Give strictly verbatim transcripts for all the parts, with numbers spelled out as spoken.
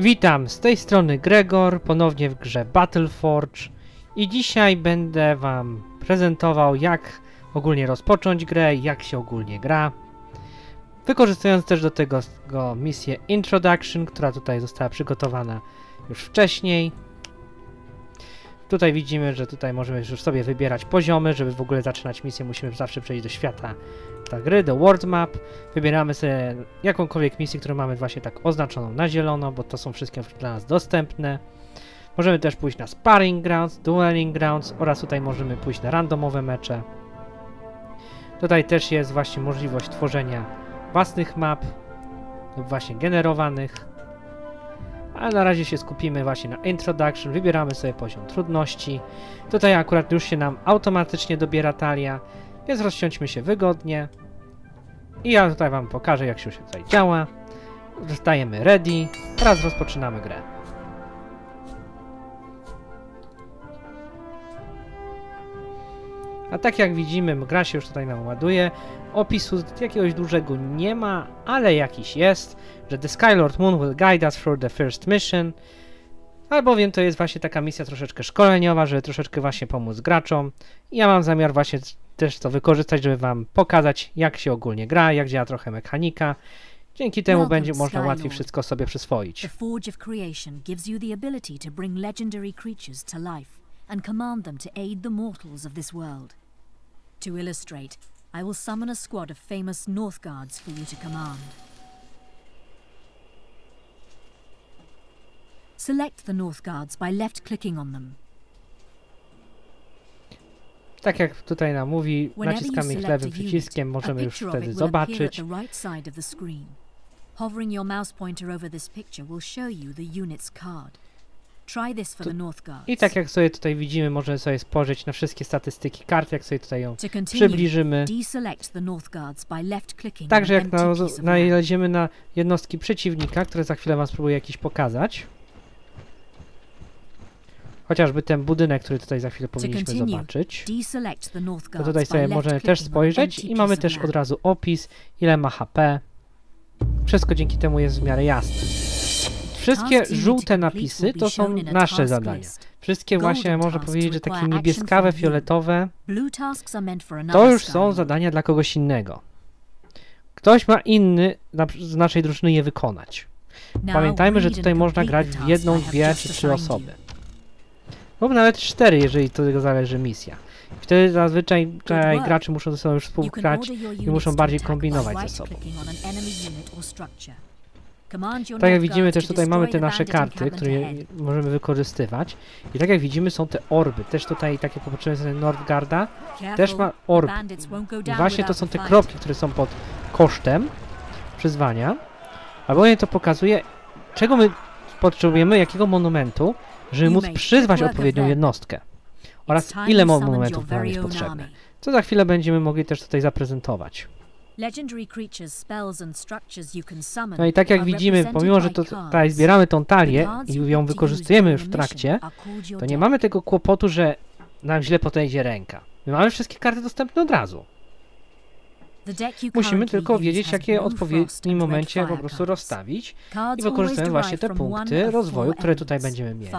Witam, z tej strony Gregor, ponownie w grze Battle Forge i dzisiaj będę wam prezentował, jak ogólnie rozpocząć grę, jak się ogólnie gra, wykorzystując też do tego, tego misję Introduction, która tutaj została przygotowana już wcześniej. Tutaj widzimy, że tutaj możemy już sobie wybierać poziomy. Żeby w ogóle zaczynać misję, musimy zawsze przejść do świata do gry, do World Map. Wybieramy sobie jakąkolwiek misję, którą mamy właśnie tak oznaczoną na zielono, bo to są wszystkie dla nas dostępne. Możemy też pójść na Sparring Grounds, Dueling Grounds oraz tutaj możemy pójść na randomowe mecze. Tutaj też jest właśnie możliwość tworzenia własnych map lub właśnie generowanych. Ale na razie się skupimy właśnie na Introduction, wybieramy sobie poziom trudności. Tutaj akurat już się nam automatycznie dobiera talia, więc rozsiądźmy się wygodnie. I ja tutaj wam pokażę, jak się tutaj działa. Zostajemy ready, teraz rozpoczynamy grę. A tak jak widzimy, gra się już tutaj nam ładuje. Opisu jakiegoś dużego nie ma, ale jakiś jest, że The Skylord Moon will guide us through the first mission. Albowiem to jest właśnie taka misja troszeczkę szkoleniowa, żeby troszeczkę właśnie pomóc graczom. I ja mam zamiar właśnie też to wykorzystać, żeby wam pokazać, jak się ogólnie gra, jak działa trochę mechanika. Dzięki temu będzie można łatwiej wszystko sobie przyswoić. The Forge of Creation gives you the ability to bring legendary creatures to life and command them to aid the mortals of this world. To illustrate, I will summon a squad of famous Northguards for you to command. Select the Northguards by left-clicking on them. Tak jak tutaj nam mówi, naciskamy ich lewym przyciskiem, możemy już wtedy zobaczyć. Hovering your mouse pointer over this picture will show you the unit's card. I tak jak sobie tutaj widzimy, możemy sobie spojrzeć na wszystkie statystyki kart, jak sobie tutaj ją przybliżymy. Także jak znajdziemy na jednostki przeciwnika, które za chwilę wam spróbuję jakiś pokazać. Chociażby ten budynek, który tutaj za chwilę powinniśmy zobaczyć. To tutaj sobie możemy też spojrzeć i mamy też od razu opis, ile ma H P. Wszystko dzięki temu jest w miarę jasne. Wszystkie żółte napisy to są nasze zadania. Wszystkie właśnie, można powiedzieć, że takie niebieskawe, fioletowe, to już są zadania dla kogoś innego. Ktoś ma inny z naszej drużyny je wykonać. Pamiętajmy, że tutaj można grać w jedną, dwie czy trzy osoby. Lub nawet cztery, jeżeli do tego zależy misja. Wtedy zazwyczaj gracze muszą ze sobą już współgrać i muszą bardziej kombinować ze sobą. Tak jak widzimy, też tutaj mamy te nasze karty, które możemy wykorzystywać. I tak jak widzimy, są te orby. Też tutaj takie popatrzenie Northgarda też ma orby. I właśnie to są te kropki, które są pod kosztem przyzwania. Albo to pokazuje, czego my potrzebujemy, jakiego monumentu, żeby móc przyzwać odpowiednią jednostkę. Oraz ile monumentów nam jest potrzebne. Co za chwilę będziemy mogli też tutaj zaprezentować. No i tak jak widzimy, pomimo, że tutaj zbieramy tą talię i ją wykorzystujemy już w trakcie, to nie mamy tego kłopotu, że nam źle podejdzie ręka. My mamy wszystkie karty dostępne od razu. Musimy tylko wiedzieć, jak je w odpowiednim momencie po prostu rozstawić i wykorzystujemy właśnie te punkty rozwoju, które tutaj będziemy mieli.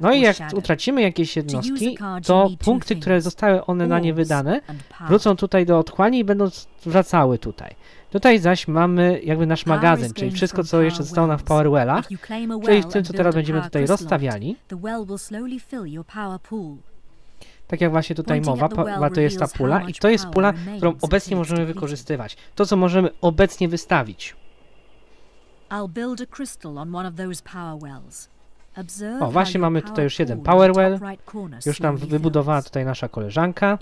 No i jak utracimy jakieś jednostki, to punkty, które zostały one na nie wydane, wrócą tutaj do otchłani i będą wracały tutaj. Tutaj zaś mamy jakby nasz magazyn, czyli wszystko, co jeszcze zostało nam w Power Wellach, czyli w tym, co teraz będziemy tutaj rozstawiali. Tak jak właśnie tutaj mowa, pa, to jest ta pula i to jest pula, którą obecnie możemy wykorzystywać. To, co możemy obecnie wystawić. O, właśnie mamy tutaj już jeden Power Well. Już nam wybudowała tutaj nasza koleżanka.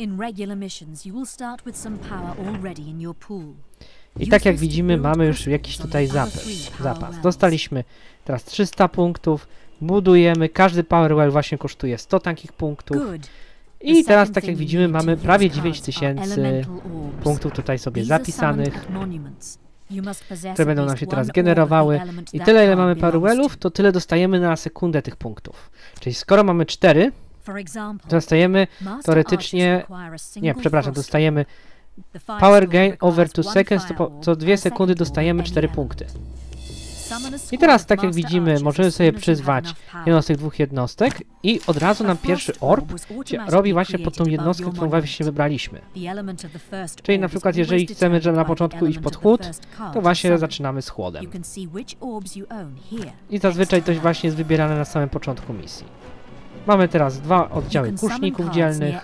I tak jak widzimy, mamy już jakiś tutaj zapas. zapas. Dostaliśmy teraz trzysta punktów. Budujemy. Każdy Power Well właśnie kosztuje sto takich punktów. I teraz, tak jak widzimy, mamy prawie dziewięć tysięcy punktów tutaj sobie zapisanych, które będą nam się teraz generowały. I tyle, ile mamy Power Wellów, to tyle dostajemy na sekundę tych punktów. Czyli skoro mamy cztery, dostajemy teoretycznie... Nie, przepraszam, dostajemy Power Gain over two seconds, to po, co dwie sekundy dostajemy cztery punkty. I teraz, tak jak widzimy, możemy sobie przyzwać jedną z tych dwóch jednostek i od razu nam pierwszy orb robi właśnie pod tą jednostkę, którą właśnie wybraliśmy. Czyli na przykład, jeżeli chcemy, żeby na początku iść pod chłód, to właśnie zaczynamy z chłodem. I zazwyczaj to właśnie jest wybierane na samym początku misji. Mamy teraz dwa oddziały kuszników dzielnych.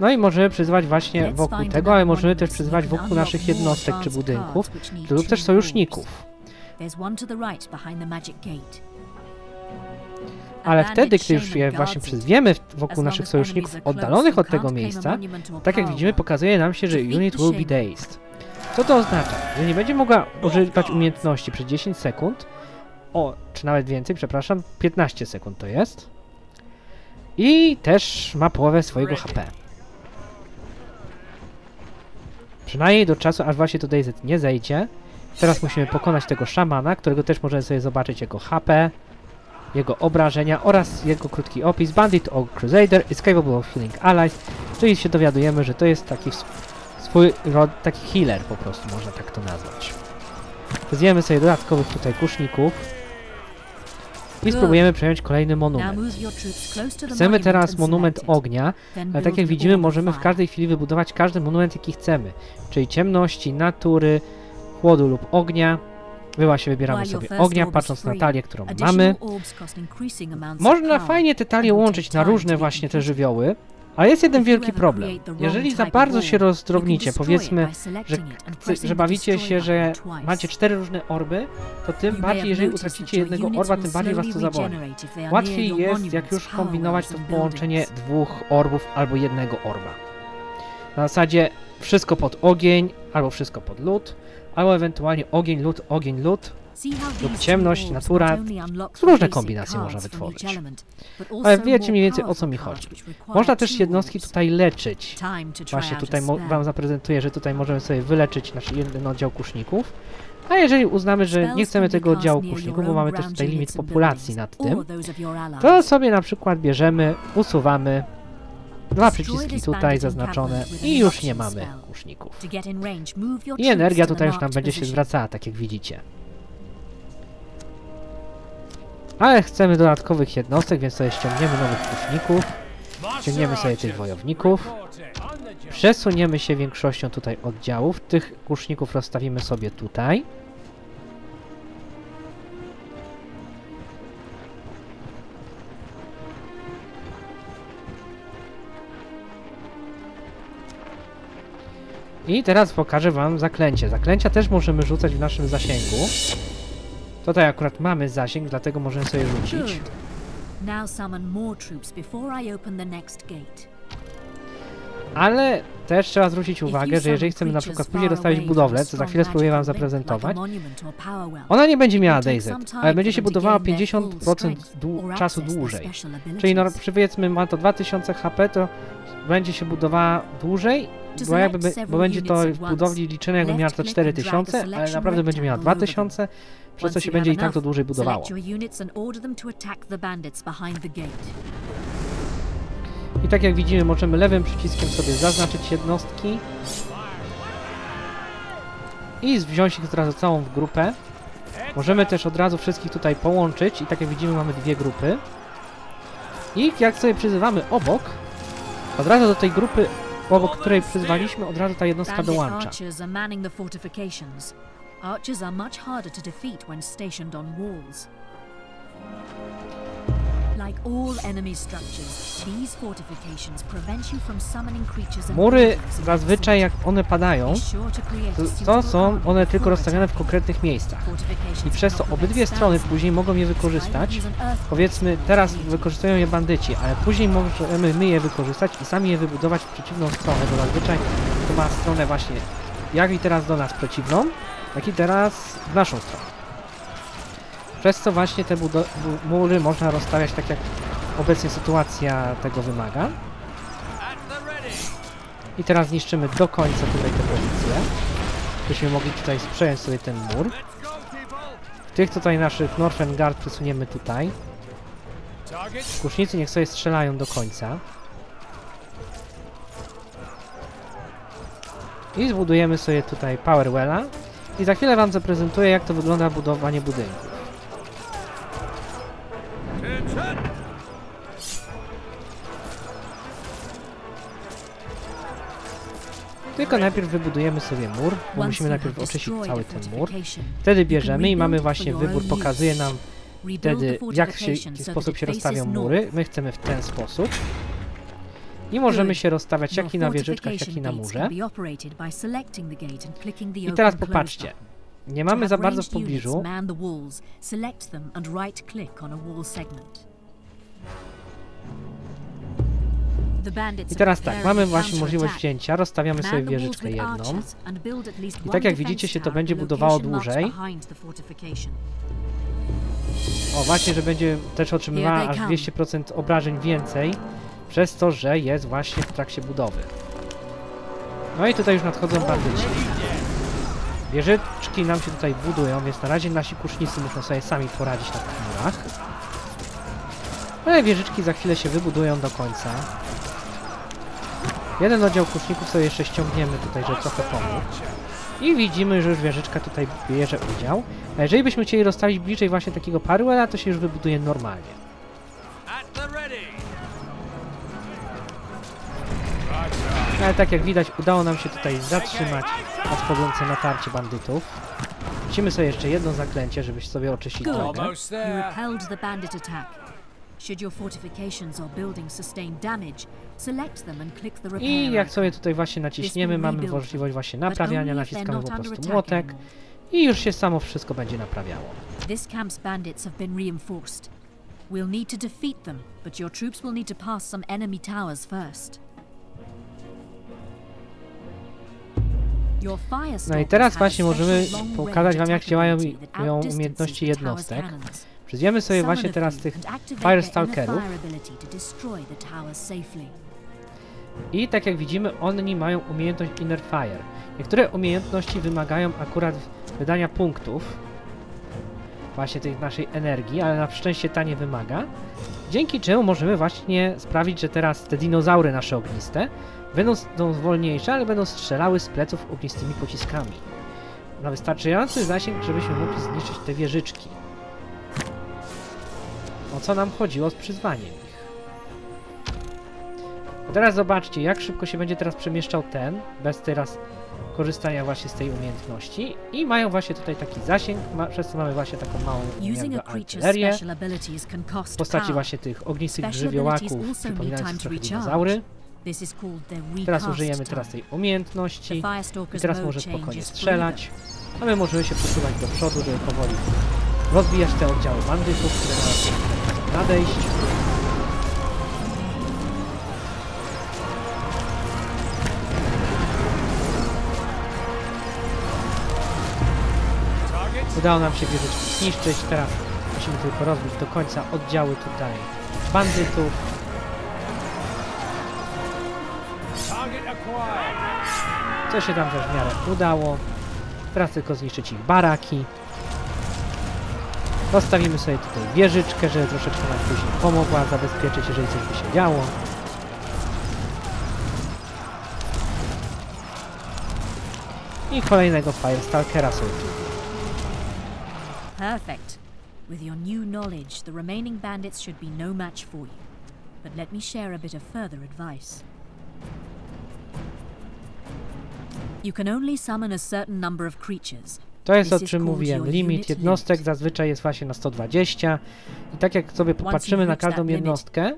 No i możemy przyzwać właśnie wokół tego, ale możemy też przyzwać wokół naszych jednostek czy budynków, lub też sojuszników. Ale wtedy, gdy już je właśnie przyzwiemy wokół naszych sojuszników oddalonych od tego miejsca, tak jak widzimy, pokazuje nam się, że unit will be dazed. Co to oznacza? Że nie będzie mogła używać umiejętności przez dziesięć sekund, o, czy nawet więcej, przepraszam, piętnaście sekund to jest. I też ma połowę swojego H P. Przynajmniej do czasu, aż właśnie to Dazed nie zejdzie. Teraz musimy pokonać tego szamana, którego też możemy sobie zobaczyć jego H P, jego obrażenia oraz jego krótki opis. Bandit or Crusader is capable of healing allies. Czyli się dowiadujemy, że to jest taki swój rod, taki healer po prostu, można tak to nazwać. Zjemy sobie dodatkowych tutaj kuszników i spróbujemy przejąć kolejny monument. Chcemy teraz monument ognia, ale tak jak widzimy, możemy w każdej chwili wybudować każdy monument, jaki chcemy, czyli ciemności, natury, chłodu lub ognia. Była się wybieramy sobie ognia, patrząc na talię, którą mamy. Można fajnie te talie łączyć na różne właśnie te żywioły, ale jest jeden wielki problem. Jeżeli za bardzo się rozdrobnicie, powiedzmy, że, że bawicie się, że macie cztery różne orby, to tym bardziej, jeżeli utracicie jednego orba, tym bardziej was to zaboli. Łatwiej jest, jak już kombinować, to połączenie dwóch orbów albo jednego orba. Na zasadzie wszystko pod ogień, albo wszystko pod lód, albo ewentualnie ogień, lód, ogień, lód, lub ciemność, natura, różne kombinacje można wytworzyć. Ale wiecie mniej więcej, o co mi chodzi. Można też jednostki tutaj leczyć. Właśnie tutaj wam zaprezentuję, że tutaj możemy sobie wyleczyć nasz jeden oddział kuszników. A jeżeli uznamy, że nie chcemy tego oddziału kuszników, bo mamy też tutaj limit populacji nad tym, to sobie na przykład bierzemy, usuwamy dwa przyciski tutaj zaznaczone i już nie mamy kuszników. I energia tutaj już nam będzie się zwracała, tak jak widzicie. Ale chcemy dodatkowych jednostek, więc sobie ściągniemy nowych kuszników, ściągniemy sobie tych wojowników, przesuniemy się większością tutaj oddziałów, tych kuszników rozstawimy sobie tutaj. I teraz pokażę wam zaklęcie. Zaklęcia też możemy rzucać w naszym zasięgu. Tutaj akurat mamy zasięg, dlatego możemy sobie rzucić. Ale też trzeba zwrócić uwagę, że jeżeli chcemy na przykład później dostawić budowlę, co za chwilę spróbuję wam zaprezentować, ona nie będzie miała Dazed, ale będzie się budowała pięćdziesiąt procent dłu- czasu dłużej. Czyli no, powiedzmy, ma to dwa tysiące HP, to będzie się budowała dłużej, bo, jakby, bo będzie to w budowli liczone, jakby miała to cztery tysiące, ale naprawdę będzie miała dwa tysiące, przez co się będzie i tak to dłużej budowało. I tak jak widzimy, możemy lewym przyciskiem sobie zaznaczyć jednostki i wziąć ich teraz całą w grupę. Możemy też od razu wszystkich tutaj połączyć i tak jak widzimy, mamy dwie grupy. I jak sobie przyzywamy obok, od razu do tej grupy, obok której przyzwaliśmy, od razu ta jednostka dołącza. Mury zazwyczaj, jak one padają, to są one tylko rozstawiane w konkretnych miejscach. I przez to obydwie strony później mogą je wykorzystać. Powiedzmy, teraz wykorzystują je bandyci, ale później możemy my je wykorzystać i sami je wybudować w przeciwną stronę, bo zazwyczaj to ma stronę właśnie jak i teraz do nas przeciwną, jak i teraz w naszą stronę. Przez co właśnie te mury można rozstawiać tak, jak obecnie sytuacja tego wymaga. I teraz niszczymy do końca tutaj tę pozycję, byśmy mogli tutaj przejąć sobie ten mur. Tych tutaj naszych Northgarda przesuniemy tutaj. Kusznicy niech sobie strzelają do końca. I zbudujemy sobie tutaj Power Wella. I za chwilę wam zaprezentuję, jak to wygląda budowanie budynku. Tylko najpierw wybudujemy sobie mur, bo musimy najpierw oczyścić cały ten mur. Wtedy bierzemy i mamy właśnie wybór, pokazuje nam wtedy, w jaki sposób się rozstawią mury. My chcemy w ten sposób. I możemy się rozstawiać jak i na wieżyczkach, jak i na murze. I teraz popatrzcie. Nie mamy za bardzo w pobliżu. I teraz tak, mamy właśnie możliwość wzięcia, rozstawiamy sobie wieżyczkę jedną. I tak jak widzicie, się to będzie budowało dłużej. O, właśnie, że będzie też otrzymywała aż dwieście procent obrażeń więcej, przez to, że jest właśnie w trakcie budowy. No i tutaj już nadchodzą bandyci. Wieżyczki nam się tutaj budują, więc na razie nasi kusznicy muszą sobie sami poradzić na tych murach. Ale wieżyczki za chwilę się wybudują do końca. Jeden oddział kuszników sobie jeszcze ściągniemy tutaj, żeby trochę pomóc. I widzimy, że już wieżyczka tutaj bierze udział. A jeżeli byśmy chcieli rozstawić bliżej właśnie takiego Parwella, to się już wybuduje normalnie. Ale tak jak widać, udało nam się tutaj zatrzymać nadchodzące natarcie bandytów. Musimy sobie jeszcze jedno zaklęcie, żeby sobie oczyścić drogę. I jak sobie tutaj właśnie naciśniemy, mamy możliwość właśnie naprawiania, naciskamy po prostu młotek i już się samo wszystko będzie naprawiało. No i teraz właśnie możemy pokazać wam, jak działają umiejętności jednostek. Przyjdziemy sobie właśnie teraz tych Firestalkerów. I tak jak widzimy, oni mają umiejętność Inner Fire. Niektóre umiejętności wymagają akurat wydania punktów właśnie tej naszej energii, ale na szczęście ta nie wymaga. Dzięki czemu możemy właśnie sprawić, że teraz te dinozaury nasze ogniste będą wolniejsze, ale będą strzelały z pleców ognistymi pociskami. Na wystarczający zasięg, żebyśmy mogli zniszczyć te wieżyczki. O co nam chodziło z przyzwaniem ich. A teraz zobaczcie, jak szybko się będzie teraz przemieszczał ten, bez teraz korzystania właśnie z tej umiejętności. I mają właśnie tutaj taki zasięg, ma, przez co mamy właśnie taką małą artylerię. W postaci właśnie tych ognistych żywiołaków, przypominających trochę dinozaury. Teraz użyjemy teraz tej umiejętności i teraz może spokojnie strzelać, a my możemy się przesuwać do przodu, żeby powoli rozbijać te oddziały bandytów, które nas chcą nadejść. Udało nam się wieżyczki zniszczyć, teraz musimy tylko rozbić do końca oddziały tutaj bandytów. Co się tam też w miarę udało. Teraz tylko zniszczyć ich baraki. Postawimy sobie tutaj wieżyczkę, żeby troszeczkę nam później pomogła zabezpieczyć, jeżeli coś by się działo. I kolejnego Firestalkera sobie tutaj. Perfect. With your new knowledge, the remaining bandits should be no match for you. But let me share a bit of further advice. To jest, o czym mówiłem, limit jednostek zazwyczaj jest właśnie na sto dwadzieścia i tak jak sobie popatrzymy na każdą jednostkę,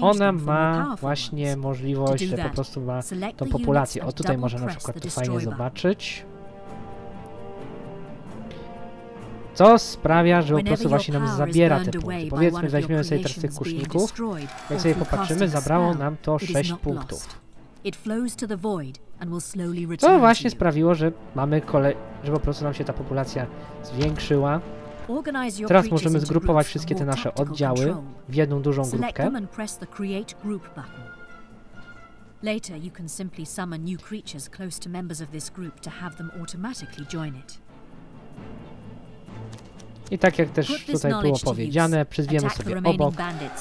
ona ma właśnie możliwość, że po prostu ma tą populację. O, tutaj można na przykład to fajnie zobaczyć. Co sprawia, że po prostu właśnie nam zabiera te punkty. Powiedzmy, weźmiemy sobie teraz tych kuszników. Jak sobie popatrzymy, zabrało nam to sześć punktów. To właśnie sprawiło, że mamy kole... że po prostu nam się ta populacja zwiększyła. Teraz możemy zgrupować wszystkie te nasze oddziały w jedną dużą grupkę. I tak jak też tutaj było powiedziane, przyzwiemy sobie obok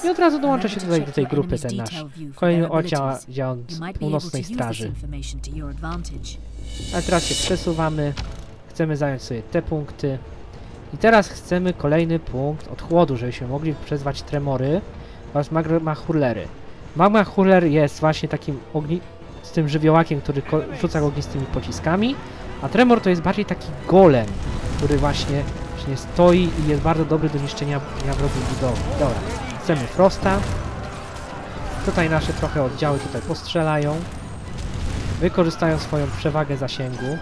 i od razu dołącza się tutaj do tej grupy ten nasz kolejny oddział północnej straży. A teraz się przesuwamy, chcemy zająć sobie te punkty i teraz chcemy kolejny punkt od chłodu, żebyśmy mogli przezwać tremory oraz magma hurlery. Magma hurler jest właśnie takim ogni z tym żywiołakiem, który rzuca ognistymi pociskami, a tremor to jest bardziej taki golem, który właśnie nie stoi i jest bardzo dobry do niszczenia wrogich budowli. Dobra, chcemy Frosta. Tutaj nasze trochę oddziały tutaj postrzelają. Wykorzystają swoją przewagę zasięgu.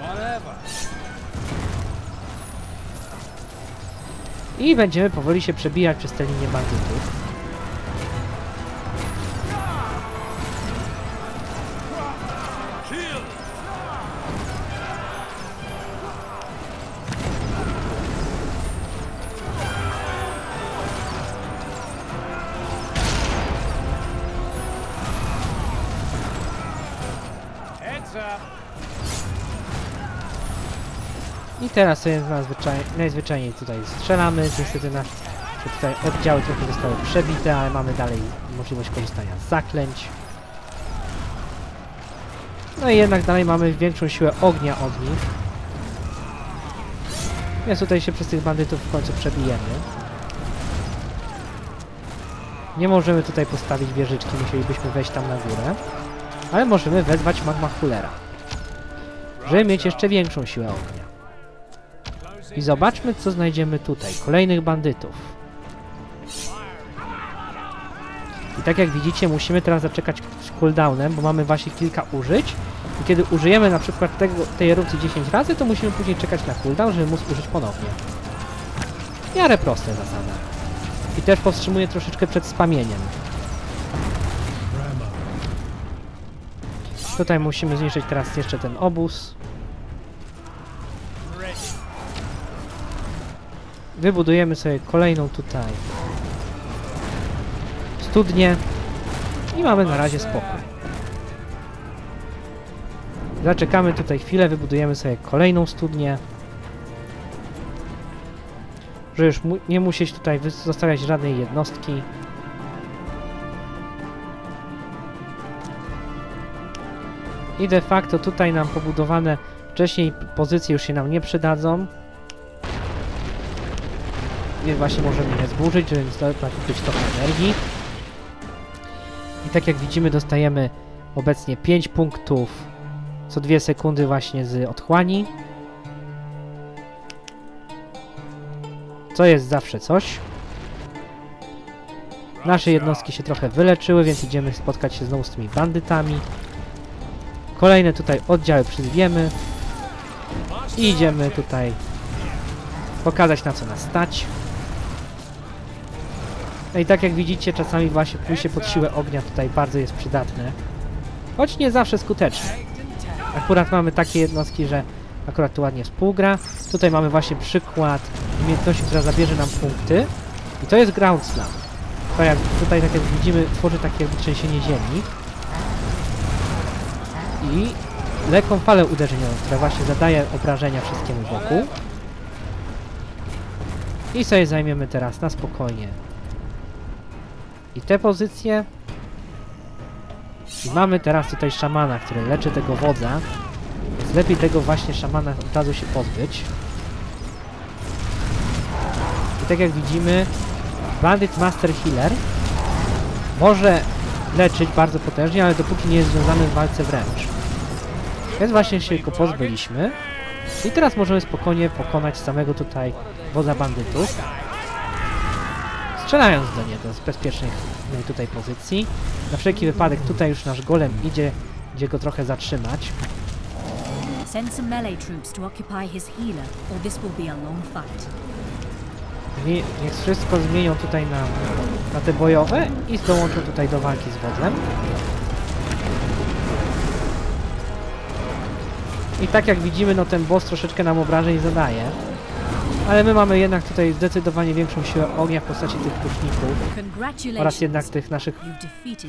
I będziemy powoli się przebijać przez te linie bandytów. I teraz sobie najzwyczajniej tutaj strzelamy. Niestety nasze tutaj oddziały trochę zostały przebite, ale mamy dalej możliwość korzystania z zaklęć. No i jednak dalej mamy większą siłę ognia od nich. Więc tutaj się przez tych bandytów w końcu przebijemy. Nie możemy tutaj postawić wieżyczki, musielibyśmy wejść tam na górę. Ale możemy wezwać Magma Hullera, żeby mieć jeszcze większą siłę ognia. I zobaczmy, co znajdziemy tutaj. Kolejnych bandytów. I tak jak widzicie, musimy teraz zaczekać z cooldownem, bo mamy właśnie kilka użyć. I kiedy użyjemy na przykład tego, tej erupcji dziesięć razy, to musimy później czekać na cooldown, żeby móc użyć ponownie. W miarę proste zasada. I też powstrzymuje troszeczkę przed spamieniem. Tutaj musimy zniszczyć teraz jeszcze ten obóz. Wybudujemy sobie kolejną tutaj studnię i mamy na razie spokój. Zaczekamy tutaj chwilę, wybudujemy sobie kolejną studnię, żeby już mu nie musieć tutaj zostawiać żadnej jednostki. I de facto tutaj nam pobudowane wcześniej pozycje już się nam nie przydadzą. I właśnie możemy je zburzyć, żeby zakupić trochę energii. I tak jak widzimy, dostajemy obecnie pięć punktów co dwie sekundy właśnie z otchłani. Co jest zawsze coś. Nasze jednostki się trochę wyleczyły, więc idziemy spotkać się znowu z tymi bandytami. Kolejne tutaj oddziały przyzwiemy i idziemy tutaj pokazać, na co nas stać. No i tak jak widzicie, czasami właśnie pójście pod siłę ognia tutaj bardzo jest przydatne, choć nie zawsze skuteczne. Akurat mamy takie jednostki, że akurat tu ładnie współgra. Tutaj mamy właśnie przykład umiejętności, która zabierze nam punkty i to jest Ground Slam. To jak tutaj, tak jak widzimy, tworzy takie jakby trzęsienie ziemi i lekką falę uderzeniową, która właśnie zadaje obrażenia wszystkiemu wokół. I sobie zajmiemy teraz na spokojnie i te pozycje. I mamy teraz tutaj szamana, który leczy tego wodza, więc lepiej tego właśnie szamana od razu się pozbyć. I tak jak widzimy, Bandit Master Healer może leczyć bardzo potężnie, ale dopóki nie jest związany w walce wręcz. Więc właśnie się go pozbyliśmy. I teraz możemy spokojnie pokonać samego tutaj wodza bandytów, strzelając do niego z bezpiecznej tutaj pozycji. Na wszelki wypadek tutaj już nasz golem idzie, gdzie go trochę zatrzymać. I niech wszystko zmienią tutaj na, na te bojowe i dołączą tutaj do walki z wodzem. I tak jak widzimy, no ten boss troszeczkę nam obrażeń zadaje. Ale my mamy jednak tutaj zdecydowanie większą siłę ognia w postaci tych kuszników oraz jednak tych naszych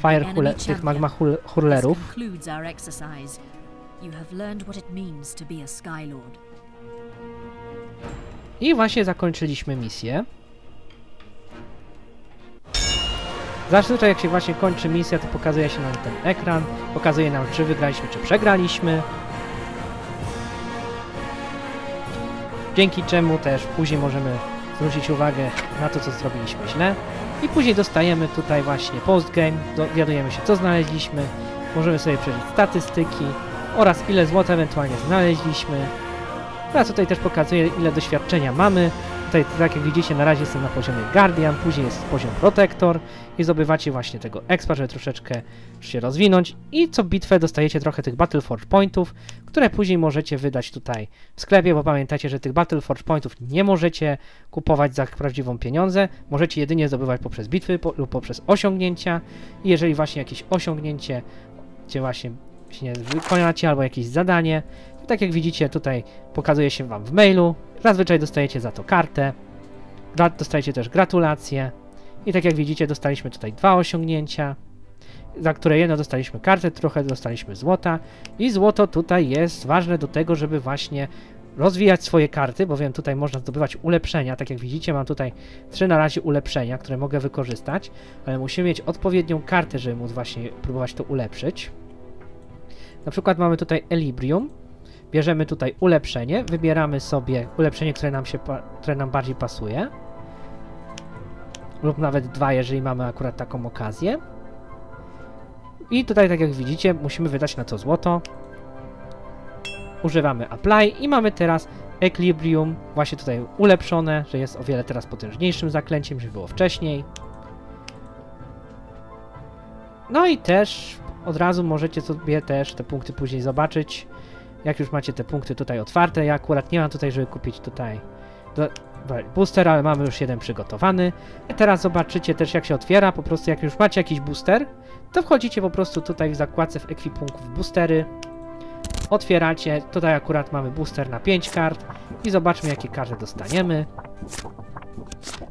fire hurler, tych magma hurlerów. I właśnie zakończyliśmy misję. Zazwyczaj jak się właśnie kończy misja, to pokazuje się nam ten ekran. Pokazuje nam, czy wygraliśmy, czy przegraliśmy. Dzięki czemu też później możemy zwrócić uwagę na to, co zrobiliśmy źle. I później dostajemy tutaj właśnie postgame, dowiadujemy się, co znaleźliśmy. Możemy sobie przeczytać statystyki oraz ile złota ewentualnie znaleźliśmy. Teraz tutaj też pokazuje, ile doświadczenia mamy. Tutaj, tak jak widzicie, na razie jestem na poziomie Guardian, później jest poziom Protector i zdobywacie właśnie tego expa, żeby troszeczkę się rozwinąć. I co bitwę dostajecie trochę tych Battle Forge Pointów, które później możecie wydać tutaj w sklepie, bo pamiętajcie, że tych Battle Forge Pointów nie możecie kupować za prawdziwą pieniądze, możecie jedynie zdobywać poprzez bitwy po, lub poprzez osiągnięcia. I jeżeli właśnie jakieś osiągnięcie, gdzie właśnie się wykonacie albo jakieś zadanie, tak jak widzicie, tutaj pokazuje się wam w mailu. Zazwyczaj dostajecie za to kartę. Dostajecie też gratulacje. I tak jak widzicie, dostaliśmy tutaj dwa osiągnięcia, za które jedno dostaliśmy kartę, trochę dostaliśmy złota. I złoto tutaj jest ważne do tego, żeby właśnie rozwijać swoje karty, bowiem tutaj można zdobywać ulepszenia. Tak jak widzicie, mam tutaj trzy na razie ulepszenia, które mogę wykorzystać, ale musimy mieć odpowiednią kartę, żeby móc właśnie próbować to ulepszyć. Na przykład mamy tutaj Equilibrium. Bierzemy tutaj ulepszenie, wybieramy sobie ulepszenie, które nam, się, które nam bardziej pasuje. Lub nawet dwa, jeżeli mamy akurat taką okazję. I tutaj, tak jak widzicie, musimy wydać na to złoto. Używamy Apply i mamy teraz Equilibrium, właśnie tutaj ulepszone, że jest o wiele teraz potężniejszym zaklęciem, niż było wcześniej. No i też od razu możecie sobie też te punkty później zobaczyć. Jak już macie te punkty tutaj otwarte, ja akurat nie mam tutaj, żeby kupić tutaj booster, ale mamy już jeden przygotowany. I teraz zobaczycie też, jak się otwiera, po prostu jak już macie jakiś booster, to wchodzicie po prostu tutaj w zakładce w ekwipunku w boostery, otwieracie, tutaj akurat mamy booster na pięć kart i zobaczmy, jakie karty dostaniemy.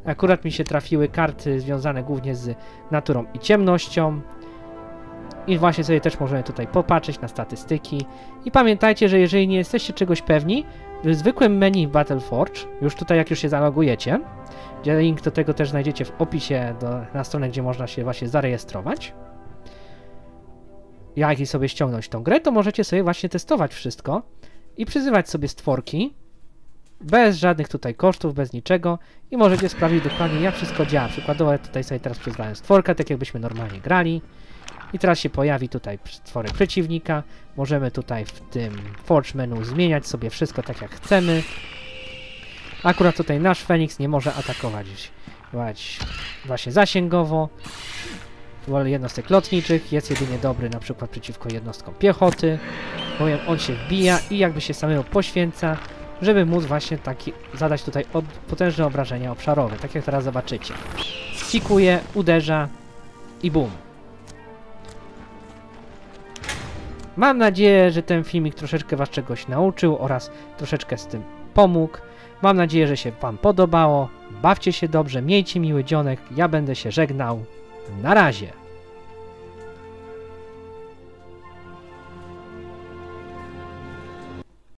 Akurat mi się trafiły karty związane głównie z naturą i ciemnością. I właśnie sobie też możemy tutaj popatrzeć na statystyki. I pamiętajcie, że jeżeli nie jesteście czegoś pewni, w zwykłym menu Battle Forge, już tutaj jak już się zalogujecie, gdzie link do tego też znajdziecie w opisie do, na stronę, gdzie można się właśnie zarejestrować, jak i sobie ściągnąć tą grę, to możecie sobie właśnie testować wszystko i przyzywać sobie stworki, bez żadnych tutaj kosztów, bez niczego i możecie sprawdzić dokładnie, jak wszystko działa. Przykładowo tutaj sobie teraz przyzwałem stworka, tak jakbyśmy normalnie grali. I teraz się pojawi tutaj stworek przeciwnika. Możemy tutaj w tym Forge menu zmieniać sobie wszystko tak, jak chcemy. Akurat tutaj nasz Feniks nie może atakować właśnie zasięgowo. Wolę jednostek lotniczych. Jest jedynie dobry na przykład przeciwko jednostkom piechoty. Bowiem on się wbija i jakby się samego poświęca, żeby móc właśnie taki, zadać tutaj od, potężne obrażenia obszarowe. Tak jak teraz zobaczycie. Kikuje, uderza i bum. Mam nadzieję, że ten filmik troszeczkę was czegoś nauczył oraz troszeczkę z tym pomógł. Mam nadzieję, że się wam podobało. Bawcie się dobrze, miejcie miły dzionek. Ja będę się żegnał. Na razie.